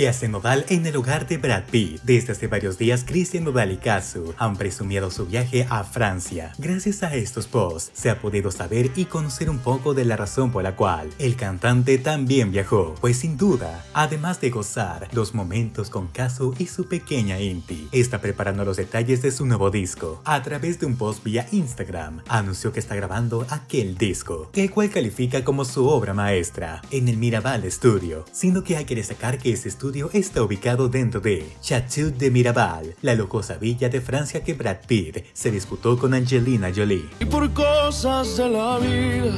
que hace Nodal en el hogar de Brad Pitt. Desde hace varios días, Christian Nodal y Cazzu han presumido su viaje a Francia. Gracias a estos posts, se ha podido saber y conocer un poco de la razón por la cual el cantante también viajó, pues sin duda, además de gozar los momentos con Cazzu y su pequeña Inti, está preparando los detalles de su nuevo disco. A través de un post vía Instagram, anunció que está grabando aquel disco, el cual califica como su obra maestra, en el Miraval Studio, siendo que hay que destacar que ese estudio está ubicado dentro de Château de Miraval, la lujosa villa de Francia que Brad Pitt se disputó con Angelina Jolie. Y por cosas de la vida.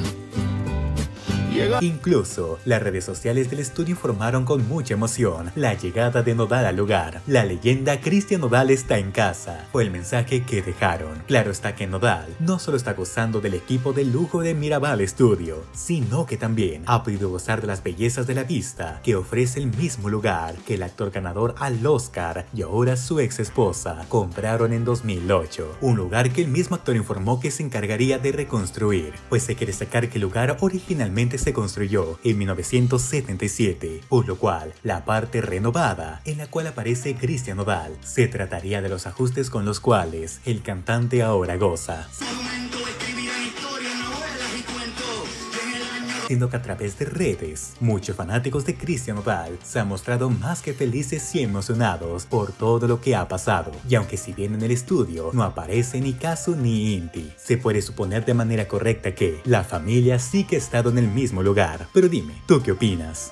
Incluso, las redes sociales del estudio informaron con mucha emoción la llegada de Nodal al lugar. La leyenda Christian Nodal está en casa, fue el mensaje que dejaron. Claro está que Nodal no solo está gozando del equipo de lujo de Miraval Studio, sino que también ha podido gozar de las bellezas de la vista que ofrece el mismo lugar que el actor ganador al Oscar y ahora su ex esposa compraron en 2008. Un lugar que el mismo actor informó que se encargaría de reconstruir, pues se quiere destacar que el lugar originalmente se construyó en 1977, por lo cual la parte renovada en la cual aparece Christian Nodal se trataría de los ajustes con los cuales el cantante ahora goza. Siendo que a través de redes, muchos fanáticos de Christian Nodal se han mostrado más que felices y emocionados por todo lo que ha pasado. Y aunque si bien en el estudio no aparece ni Cazzu ni Inti, se puede suponer de manera correcta que la familia sí que ha estado en el mismo lugar. Pero dime, ¿tú qué opinas?